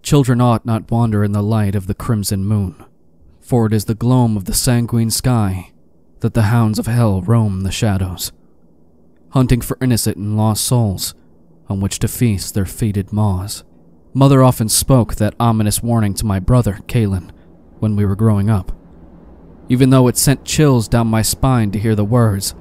Children ought not wander in the light of the crimson moon, for it is the gloam of the sanguine sky that the hounds of hell roam the shadows, hunting for innocent and lost souls on which to feast their fated maws. Mother often spoke that ominous warning to my brother, Kalen, when we were growing up. Even though it sent chills down my spine to hear the words,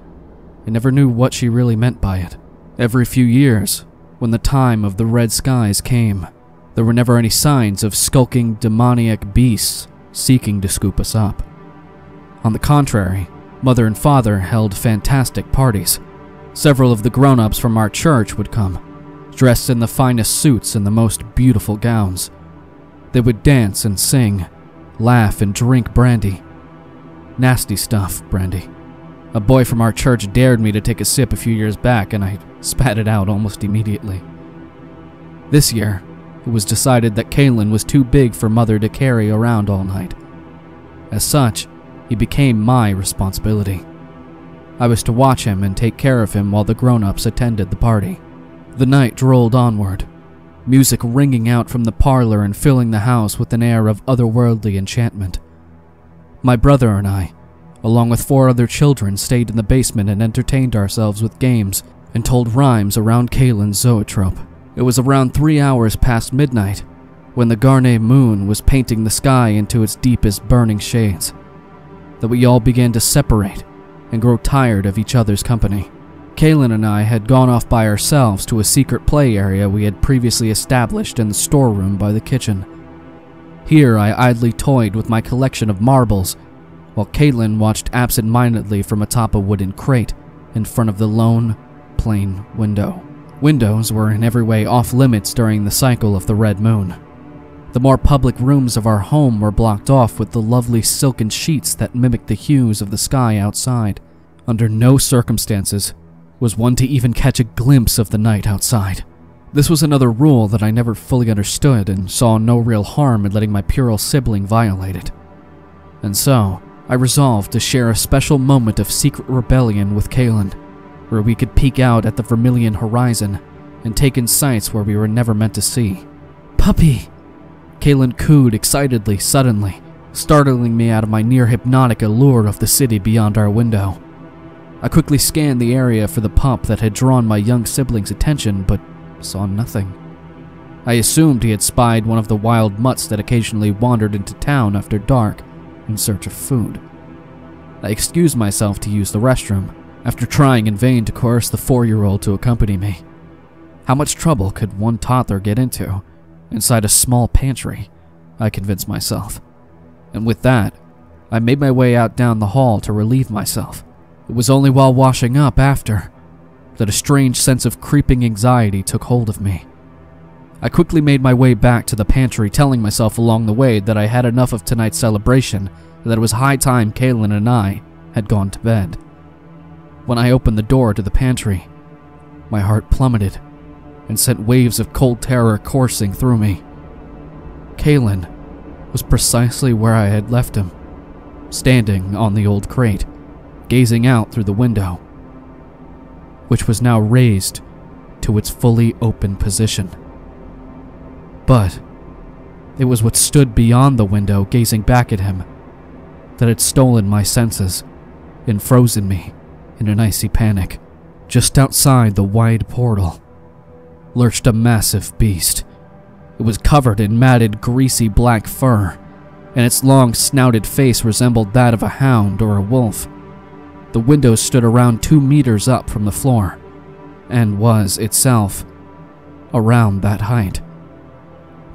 I never knew what she really meant by it. Every few years, when the time of the red skies came, there were never any signs of skulking demoniac beasts seeking to scoop us up. On the contrary, Mother and Father held fantastic parties. Several of the grown-ups from our church would come, dressed in the finest suits and the most beautiful gowns. They would dance and sing, laugh and drink brandy. Nasty stuff, brandy. A boy from our church dared me to take a sip a few years back, and I spat it out almost immediately. This year, it was decided that Kalen was too big for Mother to carry around all night. As such, he became my responsibility. I was to watch him and take care of him while the grown-ups attended the party. The night rolled onward, music ringing out from the parlor and filling the house with an air of otherworldly enchantment. My brother and I, along with 4 other children, stayed in the basement and entertained ourselves with games and told rhymes around Kalen's zoetrope. It was around 3 hours past midnight when the Garnet moon was painting the sky into its deepest burning shades that we all began to separate and grow tired of each other's company. Kalen and I had gone off by ourselves to a secret play area we had previously established in the storeroom by the kitchen. Here I idly toyed with my collection of marbles while Kalen watched absent-mindedly from atop a wooden crate in front of the lone, plain window. Windows were in every way off-limits during the cycle of the red moon. The more public rooms of our home were blocked off with the lovely silken sheets that mimicked the hues of the sky outside. Under no circumstances was one to even catch a glimpse of the night outside. This was another rule that I never fully understood and saw no real harm in letting my puerile sibling violate it. And so, I resolved to share a special moment of secret rebellion with Kalen, where we could peek out at the vermilion horizon and take in sights where we were never meant to see. "Puppy!" Kalen cooed excitedly, suddenly, startling me out of my near-hypnotic allure of the city beyond our window. I quickly scanned the area for the pup that had drawn my young sibling's attention, but saw nothing. I assumed he had spied one of the wild mutts that occasionally wandered into town after dark in search of food. I excused myself to use the restroom, after trying in vain to coerce the 4-year-old to accompany me. How much trouble could one toddler get into inside a small pantry, I convinced myself. And with that, I made my way out down the hall to relieve myself. It was only while washing up after that a strange sense of creeping anxiety took hold of me. I quickly made my way back to the pantry, telling myself along the way that I had enough of tonight's celebration and that it was high time Kalen and I had gone to bed. When I opened the door to the pantry, my heart plummeted and sent waves of cold terror coursing through me. Kalen was precisely where I had left him, standing on the old crate, gazing out through the window, which was now raised to its fully open position. But it was what stood beyond the window, gazing back at him, that had stolen my senses and frozen me in an icy panic. Just outside the wide portal lurched a massive beast. It was covered in matted, greasy black fur, and its long, snouted face resembled that of a hound or a wolf. The window stood around 2 meters up from the floor, and was itself around that height.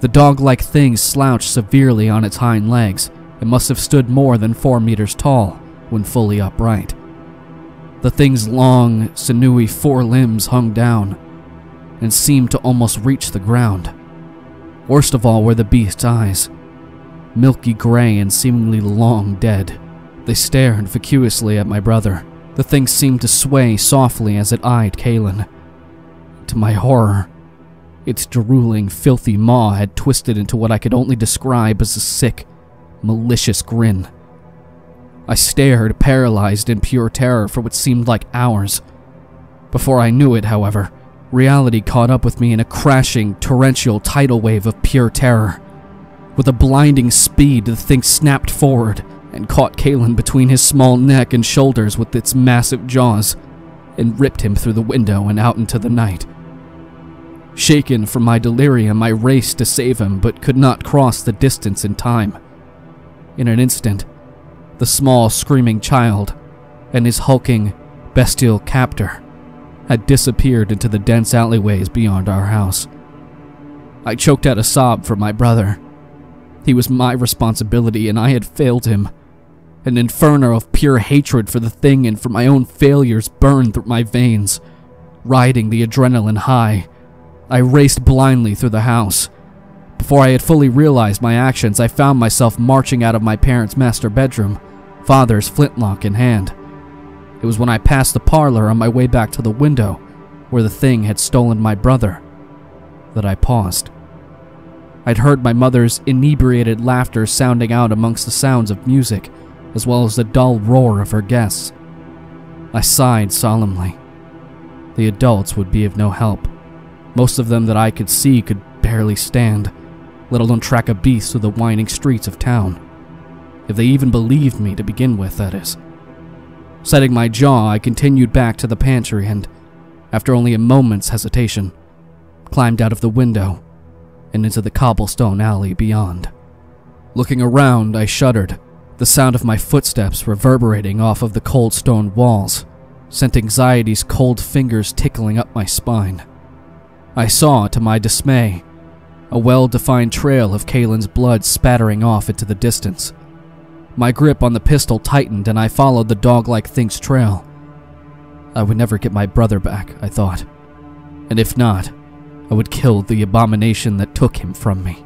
The dog-like thing slouched severely on its hind legs and must have stood more than 4 meters tall when fully upright. The thing's long, sinewy forelimbs hung down and seemed to almost reach the ground. Worst of all were the beast's eyes, milky gray and seemingly long dead. They stared vacuously at my brother. The thing seemed to sway softly as it eyed Kalen. To my horror, Its drooling, filthy maw had twisted into what I could only describe as a sick, malicious grin. I stared, paralyzed in pure terror for what seemed like hours. Before I knew it, however, reality caught up with me in a crashing, torrential tidal wave of pure terror. With a blinding speed, the thing snapped forward and caught Kalen between his small neck and shoulders with its massive jaws, and ripped him through the window and out into the night. Shaken from my delirium, I raced to save him, but could not cross the distance in time. In an instant, the small, screaming child and his hulking, bestial captor had disappeared into the dense alleyways beyond our house. I choked out a sob for my brother. He was my responsibility, and I had failed him. An inferno of pure hatred for the thing and for my own failures burned through my veins. Riding the adrenaline high, I raced blindly through the house. Before I had fully realized my actions, I found myself marching out of my parents' master bedroom, father's flintlock in hand. It was when I passed the parlor on my way back to the window, where the thing had stolen my brother, that I paused. I'd heard my mother's inebriated laughter sounding out amongst the sounds of music, as well as the dull roar of her guests. I sighed solemnly. The adults would be of no help. Most of them that I could see could barely stand, let alone track a beast through the winding streets of town. If they even believed me to begin with, that is. Setting my jaw, I continued back to the pantry and, after only a moment's hesitation, climbed out of the window and into the cobblestone alley beyond. Looking around, I shuddered, the sound of my footsteps reverberating off of the cold stone walls sent anxiety's cold fingers tickling up my spine. I saw, to my dismay, a well-defined trail of Kalen's blood spattering off into the distance. My grip on the pistol tightened, and I followed the dog-like thing's trail. I would never get my brother back, I thought, and if not, I would kill the abomination that took him from me.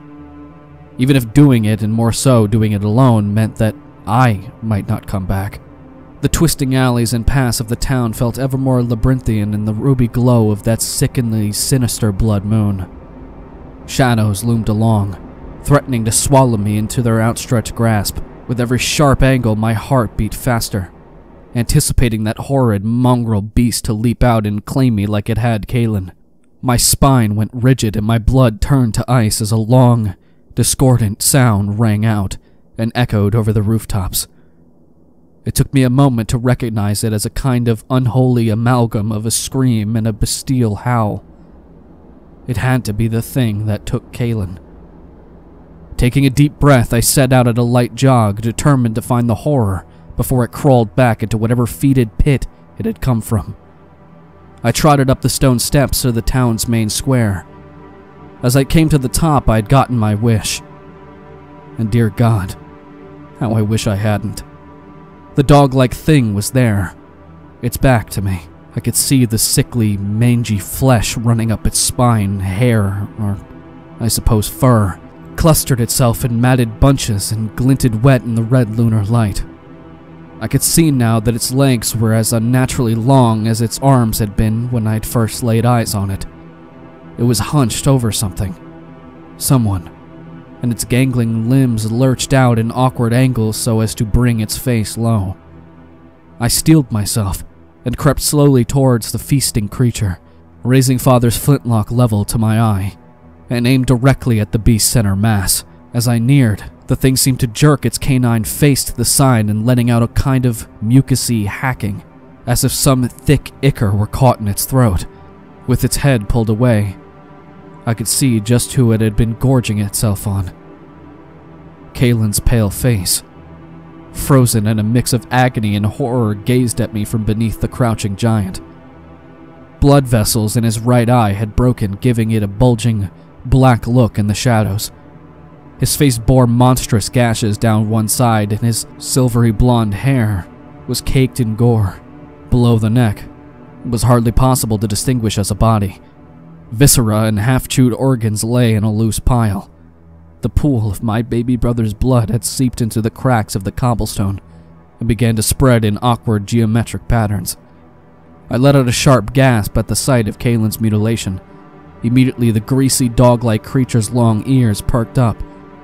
Even if doing it, and more so doing it alone, meant that I might not come back. The twisting alleys and paths of the town felt ever more labyrinthian in the ruby glow of that sickeningly sinister blood moon. Shadows loomed along, threatening to swallow me into their outstretched grasp. With every sharp angle, my heart beat faster, anticipating that horrid, mongrel beast to leap out and claim me like it had Kalen. My spine went rigid and my blood turned to ice as a long, discordant sound rang out and echoed over the rooftops. It took me a moment to recognize it as a kind of unholy amalgam of a scream and a bestial howl. It had to be the thing that took Kalen. Taking a deep breath, I set out at a light jog, determined to find the horror before it crawled back into whatever fetid pit it had come from. I trotted up the stone steps to the town's main square. As I came to the top, I had gotten my wish. And dear God, how I wish I hadn't. The dog-like thing was there, its back to me. I could see the sickly, mangy flesh running up its spine, hair, or I suppose fur, clustered itself in matted bunches and glinted wet in the red lunar light. I could see now that its legs were as unnaturally long as its arms had been when I'd first laid eyes on it. It was hunched over something, someone, and its gangling limbs lurched out in awkward angles so as to bring its face low. I steeled myself and crept slowly towards the feasting creature, raising father's flintlock level to my eye, and aimed directly at the beast's center mass. As I neared, the thing seemed to jerk its canine face to the side and letting out a kind of mucousy hacking, as if some thick ichor were caught in its throat. With its head pulled away, I could see just who it had been gorging itself on. Kalen's pale face, frozen in a mix of agony and horror, gazed at me from beneath the crouching giant. Blood vessels in his right eye had broken, giving it a bulging, black look in the shadows. His face bore monstrous gashes down one side, and his silvery blonde hair was caked in gore. Below the neck, it was hardly possible to distinguish as a body. Viscera and half-chewed organs lay in a loose pile. The pool of my baby brother's blood had seeped into the cracks of the cobblestone and began to spread in awkward geometric patterns. I let out a sharp gasp at the sight of Kalen's mutilation, Immediately, the greasy, dog-like creature's long ears perked up,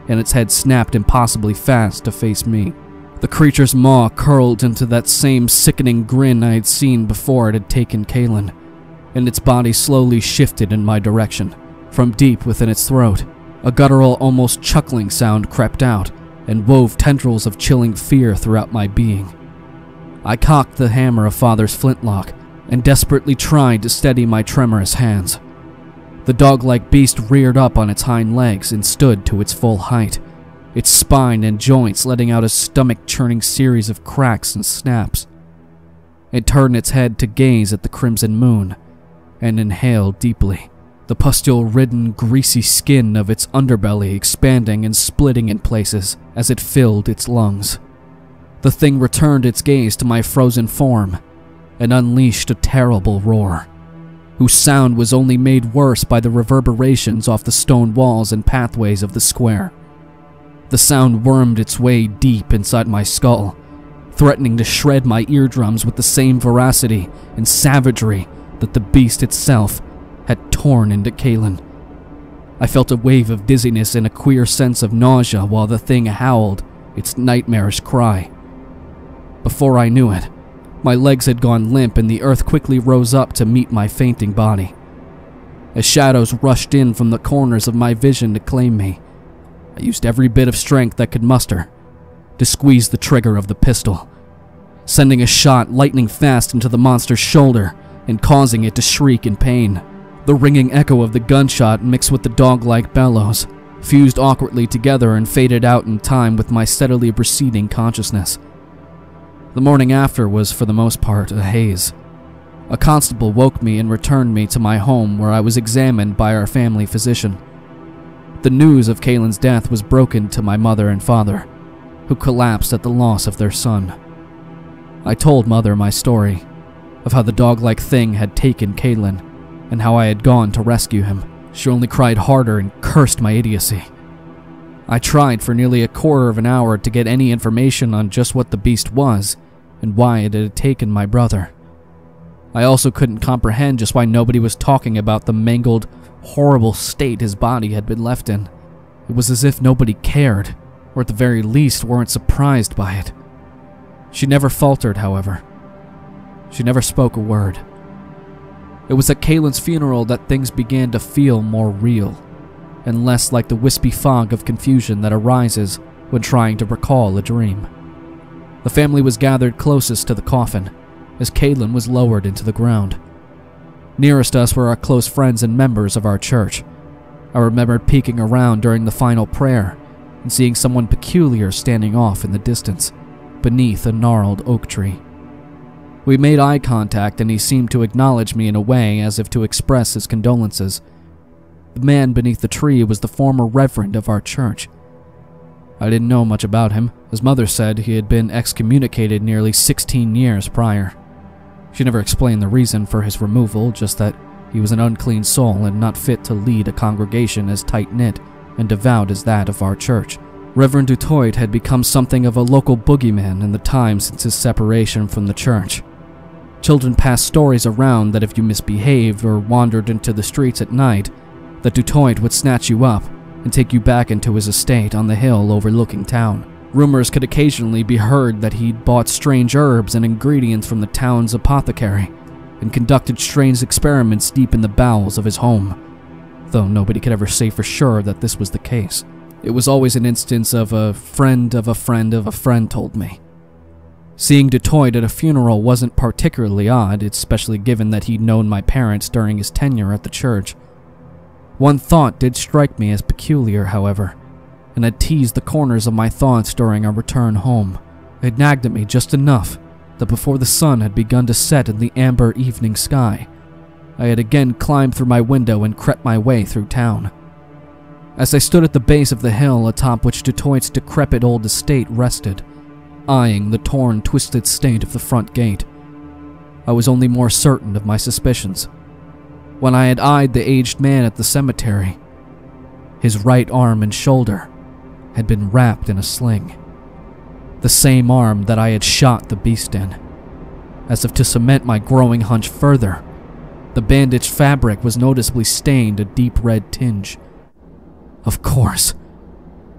and its head snapped impossibly fast to face me. The creature's maw curled into that same sickening grin I had seen before it had taken Kaelin, and its body slowly shifted in my direction. From deep within its throat, a guttural, almost chuckling sound crept out and wove tendrils of chilling fear throughout my being. I cocked the hammer of Father's flintlock and desperately tried to steady my tremorous hands. The dog-like beast reared up on its hind legs and stood to its full height, its spine and joints letting out a stomach-churning series of cracks and snaps. It turned its head to gaze at the crimson moon and inhaled deeply, the pustule-ridden, greasy skin of its underbelly expanding and splitting in places as it filled its lungs. The thing returned its gaze to my frozen form and unleashed a terrible roar, whose sound was only made worse by the reverberations off the stone walls and pathways of the square. The sound wormed its way deep inside my skull, threatening to shred my eardrums with the same voracity and savagery that the beast itself had torn into Kaelin. I felt a wave of dizziness and a queer sense of nausea while the thing howled its nightmarish cry. Before I knew it, my legs had gone limp and the earth quickly rose up to meet my fainting body. As shadows rushed in from the corners of my vision to claim me, I used every bit of strength I could muster to squeeze the trigger of the pistol, sending a shot lightning fast into the monster's shoulder and causing it to shriek in pain. The ringing echo of the gunshot mixed with the dog-like bellows, fused awkwardly together and faded out in time with my steadily receding consciousness. The morning after was, for the most part, a haze. A constable woke me and returned me to my home where I was examined by our family physician. The news of Kaelin's death was broken to my mother and father, who collapsed at the loss of their son. I told Mother my story, of how the dog-like thing had taken Kaelin, and how I had gone to rescue him. She only cried harder and cursed my idiocy. I tried for nearly a quarter of an hour to get any information on just what the beast was and why it had taken my brother. I also couldn't comprehend just why nobody was talking about the mangled, horrible state his body had been left in. It was as if nobody cared, or at the very least weren't surprised by it. She never faltered, however. She never spoke a word. It was at Kaelin's funeral that things began to feel more real, and less like the wispy fog of confusion that arises when trying to recall a dream. The family was gathered closest to the coffin, as Kaelin was lowered into the ground. Nearest us were our close friends and members of our church. I remembered peeking around during the final prayer and seeing someone peculiar standing off in the distance, beneath a gnarled oak tree. We made eye contact and he seemed to acknowledge me in a way as if to express his condolences. The man beneath the tree was the former reverend of our church. I didn't know much about him. His mother said he had been excommunicated nearly 16 years prior. She never explained the reason for his removal, just that he was an unclean soul and not fit to lead a congregation as tight-knit and devout as that of our church. Reverend Du Toit had become something of a local boogeyman in the time since his separation from the church. Children passed stories around that if you misbehaved or wandered into the streets at night, that Du Toit would snatch you up and take you back into his estate on the hill overlooking town. Rumors could occasionally be heard that he'd bought strange herbs and ingredients from the town's apothecary and conducted strange experiments deep in the bowels of his home, though nobody could ever say for sure that this was the case. It was always an instance of a friend of a friend of a friend told me. Seeing Du Toit at a funeral wasn't particularly odd, especially given that he'd known my parents during his tenure at the church. One thought did strike me as peculiar, however, and had teased the corners of my thoughts during our return home. It nagged at me just enough that before the sun had begun to set in the amber evening sky, I had again climbed through my window and crept my way through town. As I stood at the base of the hill atop which Du Toit's decrepit old estate rested, eyeing the torn, twisted state of the front gate, I was only more certain of my suspicions. When I had eyed the aged man at the cemetery, his right arm and shoulder had been wrapped in a sling, the same arm that I had shot the beast in. As if to cement my growing hunch further, The bandaged fabric was noticeably stained a deep red tinge. Of course.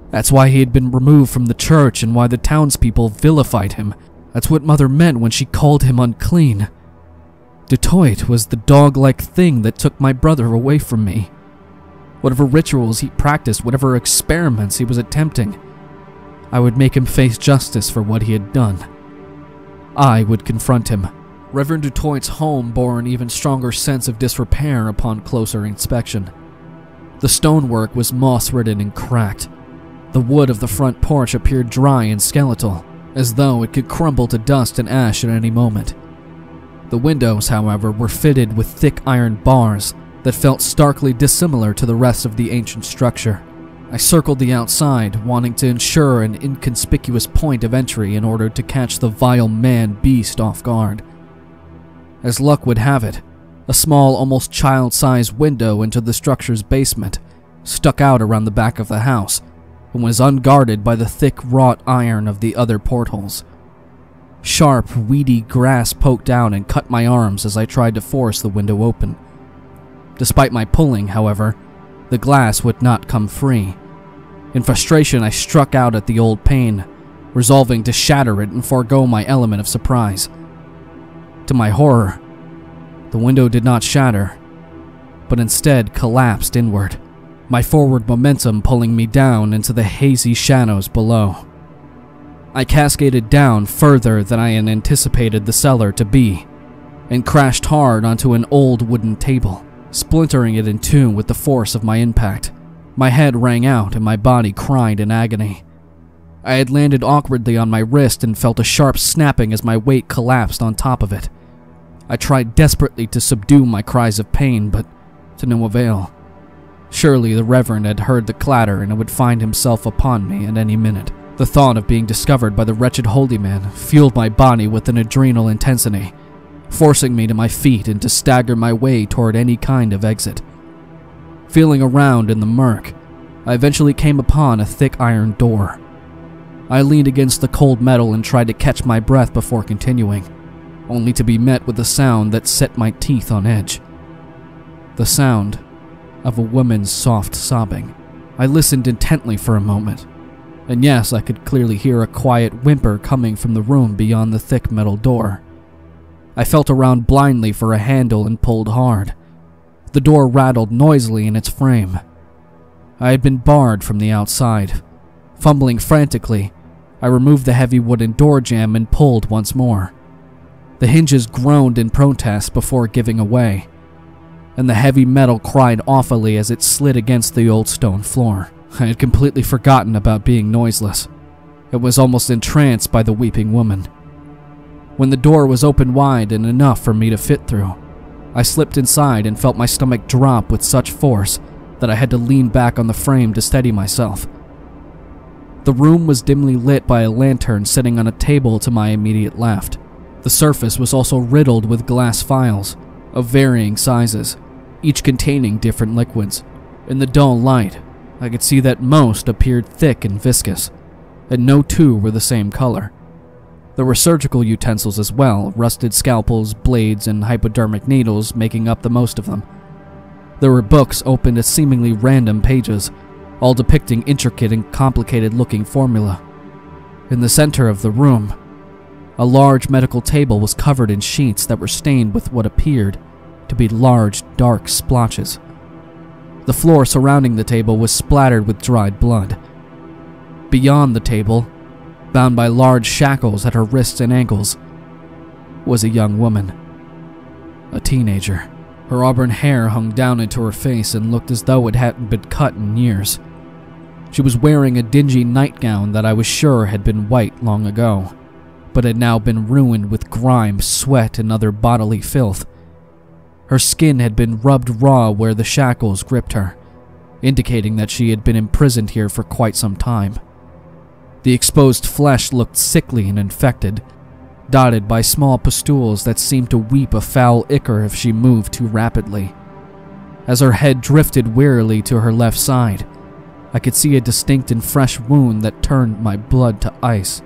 That's why he had been removed from the church and why the townspeople vilified him. That's what Mother meant when she called him unclean. Du Toit was the dog-like thing that took my brother away from me. Whatever rituals he practiced, whatever experiments he was attempting, I would make him face justice for what he had done. I would confront him. Reverend Du Toit's home bore an even stronger sense of disrepair upon closer inspection. The stonework was moss-ridden and cracked. The wood of the front porch appeared dry and skeletal, as though it could crumble to dust and ash at any moment. The windows, however, were fitted with thick iron bars that felt starkly dissimilar to the rest of the ancient structure. I circled the outside, wanting to ensure an inconspicuous point of entry in order to catch the vile man-beast off guard. As luck would have it, a small, almost child-sized window into the structure's basement stuck out around the back of the house and was unguarded by the thick wrought iron of the other portholes. Sharp, weedy grass poked out and cut my arms as I tried to force the window open. Despite my pulling, however, the glass would not come free. In frustration, I struck out at the old pane, resolving to shatter it and forego my element of surprise. To my horror, the window did not shatter, but instead collapsed inward, my forward momentum pulling me down into the hazy shadows below. I cascaded down further than I had anticipated the cellar to be, and crashed hard onto an old wooden table, splintering it in two with the force of my impact. My head rang out and my body cried in agony. I had landed awkwardly on my wrist and felt a sharp snapping as my weight collapsed on top of it. I tried desperately to subdue my cries of pain, but to no avail. Surely the Reverend had heard the clatter and would find himself upon me at any minute. The thought of being discovered by the wretched holy man fueled my body with an adrenal intensity, forcing me to my feet and to stagger my way toward any kind of exit. Feeling around in the murk, I eventually came upon a thick iron door. I leaned against the cold metal and tried to catch my breath before continuing, only to be met with a sound that set my teeth on edge. The sound of a woman's soft sobbing. I listened intently for a moment, and yes, I could clearly hear a quiet whimper coming from the room beyond the thick metal door. I felt around blindly for a handle and pulled hard. The door rattled noisily in its frame. I had been barred from the outside. Fumbling frantically, I removed the heavy wooden door jamb and pulled once more. The hinges groaned in protest before giving away, and the heavy metal cried awfully as it slid against the old stone floor. I had completely forgotten about being noiseless. It was almost entranced by the weeping woman. When the door was opened wide and enough for me to fit through, I slipped inside and felt my stomach drop with such force that I had to lean back on the frame to steady myself. The room was dimly lit by a lantern sitting on a table to my immediate left. The surface was also riddled with glass vials of varying sizes, each containing different liquids. In the dull light, I could see that most appeared thick and viscous, and no two were the same color. There were surgical utensils as well, rusted scalpels, blades, and hypodermic needles making up the most of them. There were books opened at seemingly random pages, all depicting intricate and complicated-looking formula. In the center of the room, a large medical table was covered in sheets that were stained with what appeared to be large, dark splotches. The floor surrounding the table was splattered with dried blood. Beyond the table, bound by large shackles at her wrists and ankles, was a young woman, a teenager. Her auburn hair hung down into her face and looked as though it hadn't been cut in years. She was wearing a dingy nightgown that I was sure had been white long ago, but had now been ruined with grime, sweat, and other bodily filth. Her skin had been rubbed raw where the shackles gripped her, indicating that she had been imprisoned here for quite some time. The exposed flesh looked sickly and infected, dotted by small pustules that seemed to weep a foul ichor if she moved too rapidly. As her head drifted wearily to her left side, I could see a distinct and fresh wound that turned my blood to ice.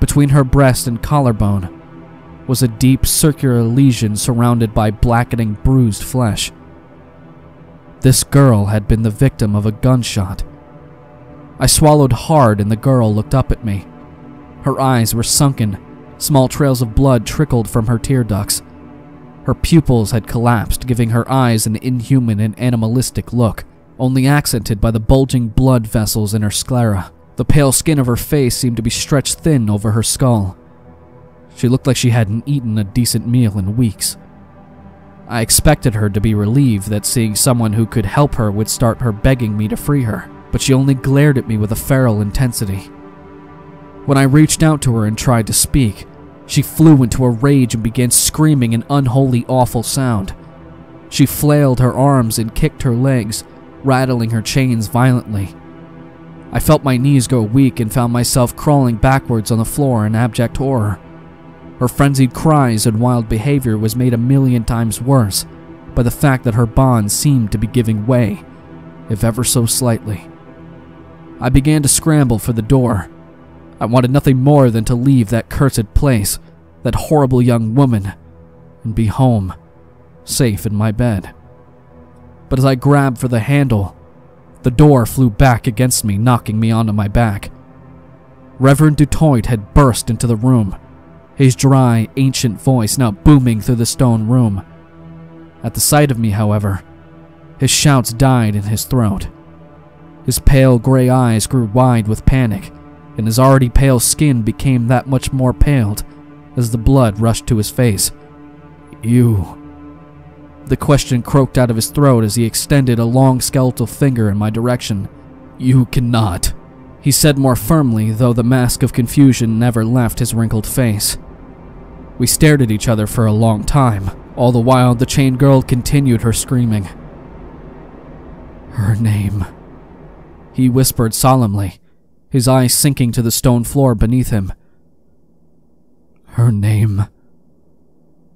Between her breast and collarbone was a deep circular lesion surrounded by blackening bruised flesh. This girl had been the victim of a gunshot. I swallowed hard and the girl looked up at me. Her eyes were sunken, small trails of blood trickled from her tear ducts. Her pupils had collapsed, giving her eyes an inhuman and animalistic look, only accented by the bulging blood vessels in her sclera. The pale skin of her face seemed to be stretched thin over her skull. She looked like she hadn't eaten a decent meal in weeks. I expected her to be relieved that seeing someone who could help her would start her begging me to free her, but she only glared at me with a feral intensity. When I reached out to her and tried to speak, she flew into a rage and began screaming an unholy, awful sound. She flailed her arms and kicked her legs, rattling her chains violently. I felt my knees go weak and found myself crawling backwards on the floor in abject horror. Her frenzied cries and wild behavior was made a million times worse by the fact that her bonds seemed to be giving way, if ever so slightly. I began to scramble for the door. I wanted nothing more than to leave that cursed place, that horrible young woman, and be home, safe in my bed. But as I grabbed for the handle, the door flew back against me, knocking me onto my back. Reverend Du Toit had burst into the room, his dry, ancient voice now booming through the stone room. At the sight of me, however, his shouts died in his throat. His pale gray eyes grew wide with panic, and his already pale skin became that much more paled as the blood rushed to his face. "You..." The question croaked out of his throat as he extended a long skeletal finger in my direction. "You cannot," he said more firmly, though the mask of confusion never left his wrinkled face. We stared at each other for a long time, all the while the chained girl continued her screaming. "Her name," he whispered solemnly, his eyes sinking to the stone floor beneath him. "Her name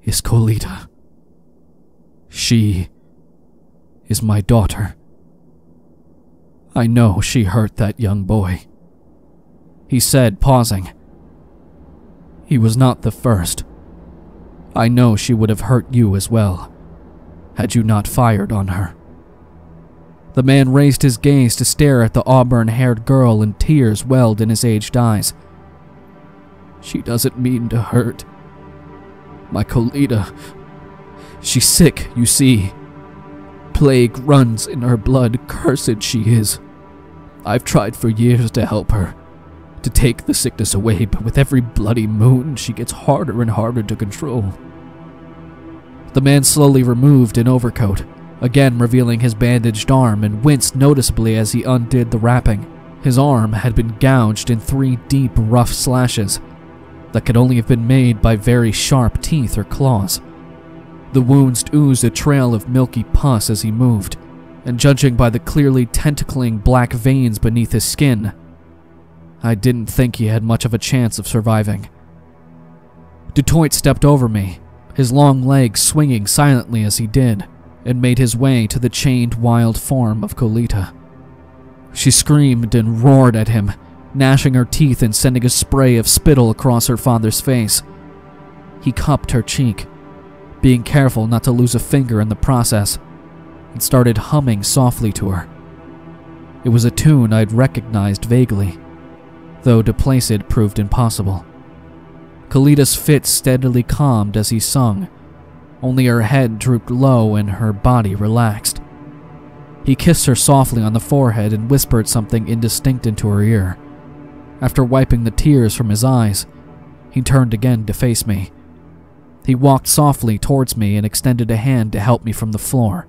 is Koleta. She is my daughter. I know she hurt that young boy," he said, pausing. "He was not the first. I know she would have hurt you as well, had you not fired on her." The man raised his gaze to stare at the auburn-haired girl, and tears welled in his aged eyes. "She doesn't mean to hurt. My Koleta. She's sick, you see. Plague runs in her blood, cursed she is. I've tried for years to help her, to take the sickness away, but with every bloody moon she gets harder and harder to control." The man slowly removed an overcoat, again revealing his bandaged arm, and winced noticeably as he undid the wrapping. His arm had been gouged in 3 deep, rough slashes that could only have been made by very sharp teeth or claws. The wounds oozed a trail of milky pus as he moved, and judging by the clearly tentacling black veins beneath his skin, I didn't think he had much of a chance of surviving. Du Toit stepped over me, his long legs swinging silently as he did, and made his way to the chained wild form of Koleta. She screamed and roared at him, gnashing her teeth and sending a spray of spittle across her father's face. He cupped her cheek, being careful not to lose a finger in the process, and started humming softly to her. It was a tune I'd recognized vaguely, though to place it proved impossible. Koleta's fit steadily calmed as he sung, only her head drooped low and her body relaxed. He kissed her softly on the forehead and whispered something indistinct into her ear. After wiping the tears from his eyes, he turned again to face me. He walked softly towards me and extended a hand to help me from the floor.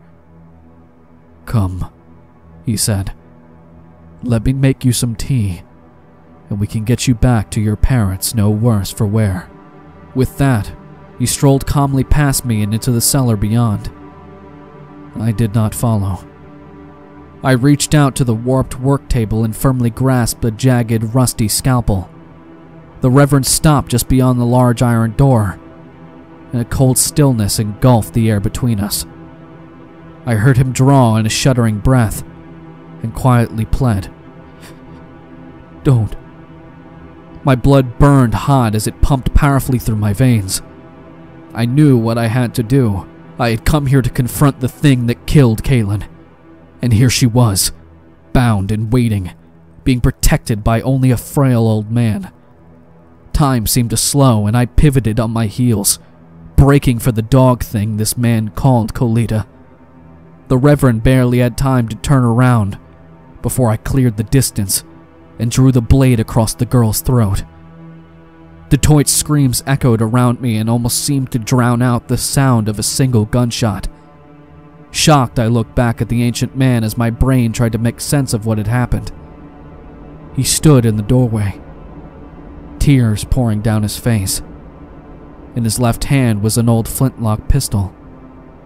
"Come," he said. "Let me make you some tea, and we can get you back to your parents no worse for wear." With that, he strolled calmly past me and into the cellar beyond. I did not follow. I reached out to the warped work table and firmly grasped a jagged, rusty scalpel. The Reverend stopped just beyond the large iron door, and a cold stillness engulfed the air between us. I heard him draw in a shuddering breath and quietly pled, "Don't." My blood burned hot as it pumped powerfully through my veins. I knew what I had to do. I had come here to confront the thing that killed Kaelin. And here she was, bound and waiting, being protected by only a frail old man. Time seemed to slow, and I pivoted on my heels, braking for the dog thing this man called Koleta. The Reverend barely had time to turn around before I cleared the distance and drew the blade across the girl's throat. Du Toit's screams echoed around me and almost seemed to drown out the sound of a single gunshot. Shocked, I looked back at the ancient man as my brain tried to make sense of what had happened. He stood in the doorway, tears pouring down his face. In his left hand was an old flintlock pistol.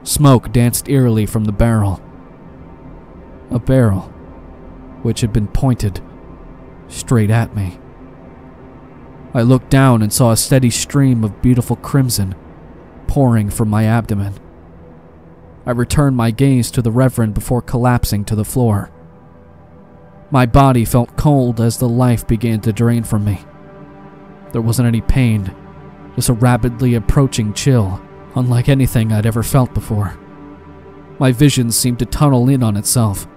Smoke danced eerily from the barrel. A barrel which had been pointed straight at me. I looked down and saw a steady stream of beautiful crimson pouring from my abdomen. I returned my gaze to the Reverend before collapsing to the floor. My body felt cold as the life began to drain from me. There wasn't any pain, just a rapidly approaching chill, unlike anything I'd ever felt before. My vision seemed to tunnel in on itself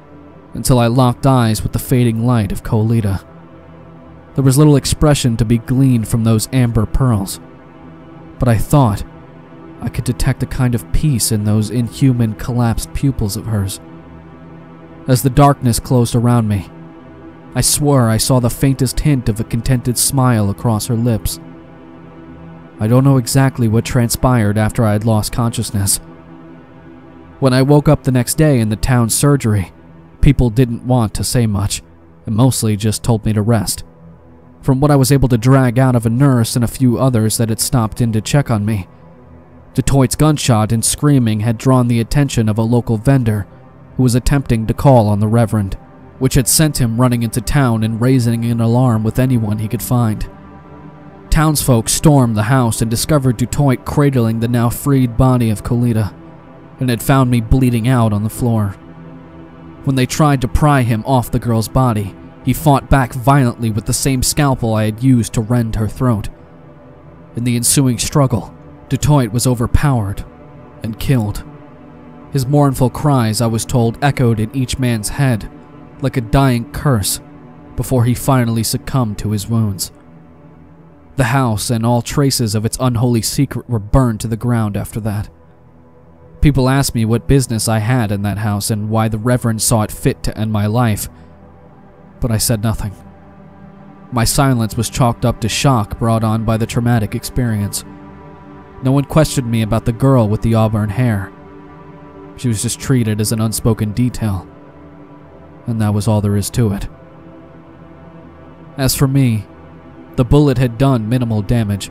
until I locked eyes with the fading light of Koleta. There was little expression to be gleaned from those amber pearls, but I thought I could detect a kind of peace in those inhuman, collapsed pupils of hers. As the darkness closed around me, I swore I saw the faintest hint of a contented smile across her lips. I don't know exactly what transpired after I had lost consciousness. When I woke up the next day in the town surgery, people didn't want to say much, and mostly just told me to rest. From what I was able to drag out of a nurse and a few others that had stopped in to check on me, Du Toit's gunshot and screaming had drawn the attention of a local vendor who was attempting to call on the Reverend, which had sent him running into town and raising an alarm with anyone he could find. Townsfolk stormed the house and discovered Du Toit cradling the now freed body of Koleta, and had found me bleeding out on the floor. When they tried to pry him off the girl's body, he fought back violently with the same scalpel I had used to rend her throat. In the ensuing struggle, Du Toit was overpowered and killed. His mournful cries, I was told, echoed in each man's head like a dying curse before he finally succumbed to his wounds. The house and all traces of its unholy secret were burned to the ground after that. People asked me what business I had in that house and why the Reverend saw it fit to end my life, but I said nothing. My silence was chalked up to shock brought on by the traumatic experience. No one questioned me about the girl with the auburn hair. She was just treated as an unspoken detail, and that was all there is to it. As for me, the bullet had done minimal damage.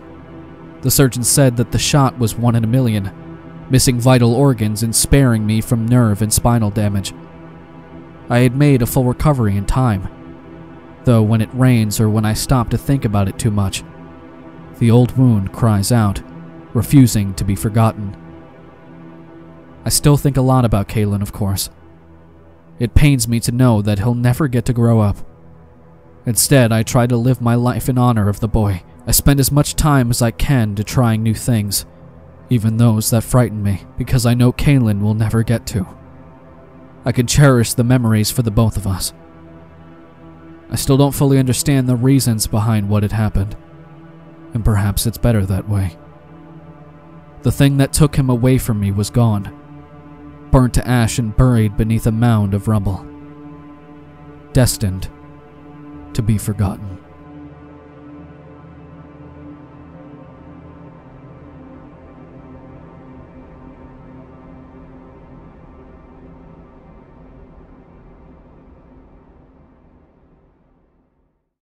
The surgeon said that the shot was 1 in a million, missing vital organs and sparing me from nerve and spinal damage. I had made a full recovery in time, though when it rains or when I stop to think about it too much, the old wound cries out, refusing to be forgotten. I still think a lot about Kaelin, of course. It pains me to know that he'll never get to grow up. Instead, I try to live my life in honor of the boy. I spend as much time as I can to trying new things, even those that frighten me, because I know Kaelin will never get to. I can cherish the memories for the both of us. I still don't fully understand the reasons behind what had happened, and perhaps it's better that way. The thing that took him away from me was gone, burnt to ash and buried beneath a mound of rubble, destined to be forgotten.